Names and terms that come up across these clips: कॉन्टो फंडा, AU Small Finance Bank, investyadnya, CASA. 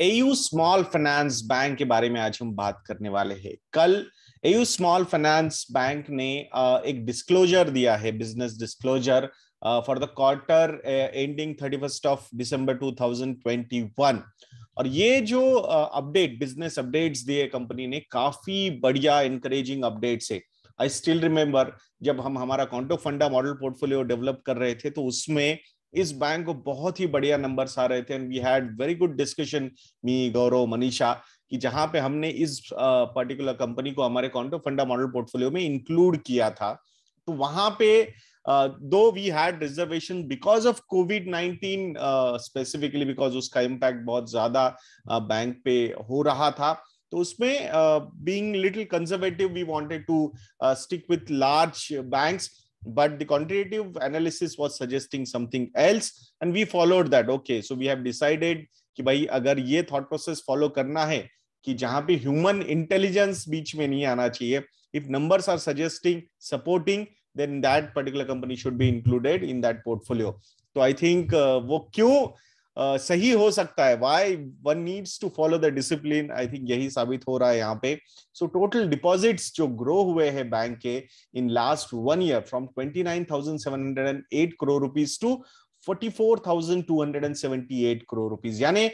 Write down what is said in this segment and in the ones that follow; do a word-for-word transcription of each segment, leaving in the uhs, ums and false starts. ए U small finance bank के बारे में आज हम बात करने वाले हैं। कल A U small finance bank ने एक डिस्क्लोजर दिया है, business disclosure for the quarter ending thirty first of December two thousand twenty one. और ये जो अपडेट, बिजनेस अपडेट्स दिए कंपनी ने, काफी बढ़िया एनकरेजिंग अपडेट्स है। आई स्टिल रिमेम्बर जब हम हमारा कॉन्टो फंडा मॉडल पोर्टफोलियो डेवलप कर रहे थे तो उसमें इस बैंक को बहुत ही बढ़िया नंबर्स आ रहे थे। And we had very good discussion, me, Gaurav, Manisha, कि जहां पे हमने इस पर्टिकुलर uh, कंपनी को हमारे कॉन्टो फंडा मॉडल पोर्टफोलियो में इंक्लूड किया था। तो वहां पे though we had reservation because of covid nineteen, specifically because उसका इम्पैक्ट बहुत ज्यादा uh, बैंक पे हो रहा था। तो उसमें being little conservative we wanted to stick with large banks, but the quantitative analysis was suggesting something else and we followed that. Okay, so we have decided कि भाई अगर ये thought process follow करना है कि जहां पे human intelligence बीच में नहीं आना चाहिए, if numbers are suggesting supporting then that particular company should be included in that portfolio. तो I think uh, वो क्यों uh, सही हो सकता है, why one needs to follow the discipline, I think यही साबित हो रहा है यहाँ पे। So total deposits जो ग्रो हुए हैं बैंक के in last one year from उनतीस हज़ार सात सौ आठ करोड़ रुपीस टू चौवालीस हज़ार दो सौ अठहत्तर करोड़ रुपीस, यानी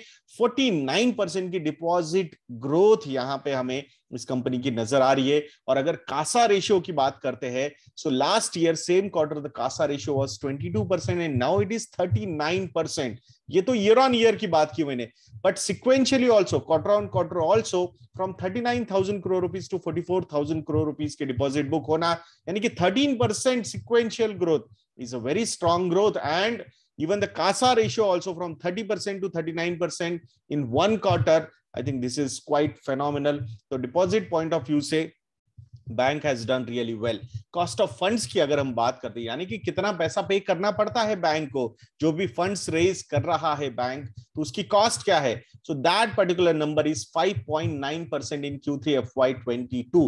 उनचास परसेंट की डिपॉजिट ग्रोथ यहाँ पे हमें इस कंपनी की नजर आ रही है। और अगर कासा रेशियो की बात करते हैं, so last year same quarter the CASA ratio was twenty two percent and now it is thirty nine percent. ये तो ईयर ऑन ईयर की बात की मैंने, but sequentially also, quarter on quarter also from उनतालीस हज़ार करोड़ रुपीस टू चौवालीस हज़ार करोड़ रुपीस के डिपॉजिट बुक होना, यानी कि thirteen percent sequential growth is a very strong growth. And even the CASA ratio also from thirty percent to thirty-nine percent in one quarter, I think this is quite phenomenal. So deposit point of view से bank has done really well. Cost of funds की अगर हम बात करते हैं, यानी कि कितना पैसा पे करना पड़ता है बैंक को, जो भी funds raise कर रहा है बैंक, तो उसकी cost क्या है? So that particular number is five point nine percent in Q three F Y twenty-two.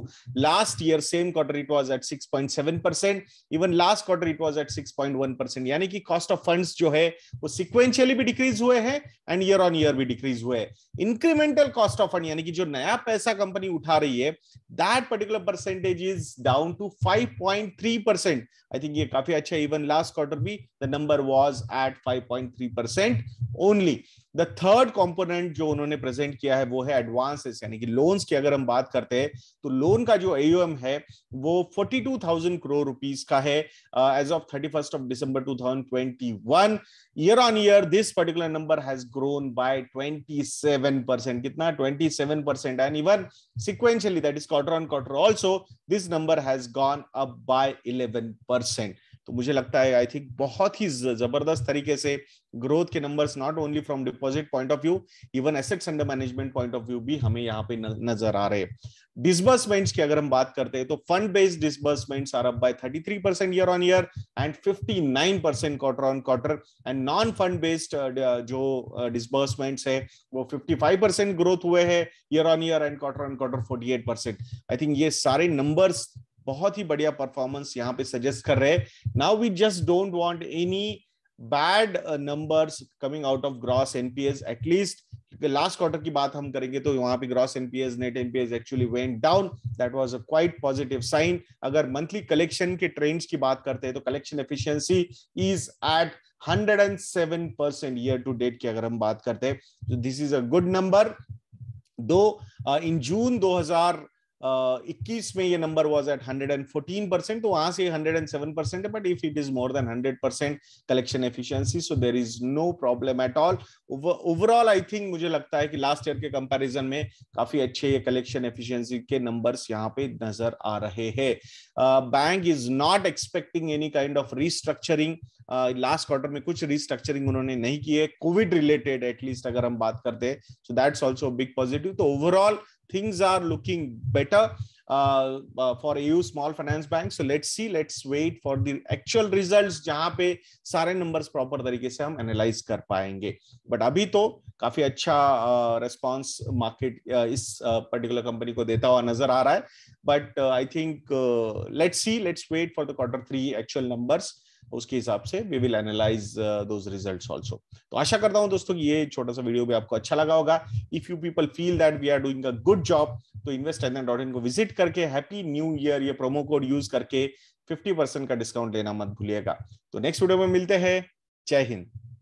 Last year same quarter it was at six point seven percent. Even last quarter it was at six point one percent. यानी कि cost of funds जो है वो sequentially भी decrease हुए हैं and year on year भी decrease हुए हैं. Incremental cost of fund यानी कि जो नया पैसा कंपनी उठा रही है, that particular percentage is down to five point three percent. I think ये काफी अच्छा है. Even last quarter भी the number was at five point three percent only. The third component जो उन्होंने प्रेजेंट किया है वो है एडवांसेस, यानी कि लोन्स की अगर हम बात करते हैं तो लोन का जो ए यू एम है वो बयालीस हज़ार करोड़ रुपीस का है as of thirty first of December two thousand twenty one. Year on year this particular number has grown by twenty seven percent. कितना? Twenty seven percent. And even sequentially, that is quarter on quarter also, this number has gone up by eleven percent. तो मुझे लगता है, I think बहुत ही जबरदस्त तरीके से growth के numbers not only from deposit point of view, even assets under management point of view भी हमें यहाँ पे नजर आ रहे हैं। डिसबर्समेंट्स की अगर हम बात करते हैं तो fund based disbursements are up by thirty three percent year on year and fifty nine percent quarter on quarter, and non fund based जो डिसबर्समेंट्स है वो फिफ्टी फाइव परसेंट ग्रोथ हुए हैं year on year and quarter on quarter forty eight percent. I think ये सारे numbers बहुत ही बढ़िया performance यहाँ पे सजेस्ट कर रहे हैं। Now we just don't want any bad numbers coming out of gross NPAs, at least last quarter की बात हम करेंगे तो वहां पे gross NPAs, net NPAs actually went down, that was a quite positive sign. अगर मंथली कलेक्शन के trends की बात करते हैं तो collection efficiency is at hundred and seven percent year to date की अगर हम बात करते हैं तो this is a good number. Though in June दो हजार इक्कीस uh, में ये number was at hundred and fourteen percent, तो वहां से हंड्रेड एंड सेवन परसेंट है, but if it is more than hundred percent collection efficiency, so there is no problem at all. Overall I think मुझे लगता है कि last year के comparison में काफी अच्छे ये कलेक्शन एफिशिएंसी के नंबर्स यहाँ पे नजर आ रहे हैं। Bank is not expecting any kind of restructuring, last quarter में कुछ रिस्ट्रक्चरिंग उन्होंने नहीं की है कोविड रिलेटेड, एटलीस्ट अगर हम बात करते हैं, so that's also big positive. तो overall things are looking better uh, uh, for A U Small Finance Bank. So let's see, let's wait for the actual results जहां पे सारे numbers proper तरीके से हम analyze कर पाएंगे। But अभी तो काफी अच्छा uh, response market uh, इस uh, particular company को देता हुआ नजर आ रहा है। But uh, I think uh, let's see, let's wait for the quarter three actual numbers. उसके हिसाब से we will analyze those results also. तो आशा करता हूं दोस्तों कि ये छोटा सा वीडियो भी आपको अच्छा लगा होगा। If you people feel that we are doing a good job तो इन्वेस्टएडन्या डॉट इन को विजिट करके हैप्पी न्यू ईयर ये प्रोमो कोड यूज करके फिफ्टी परसेंट का डिस्काउंट लेना मत भूलिएगा। तो नेक्स्ट वीडियो में मिलते हैं। जय हिंद।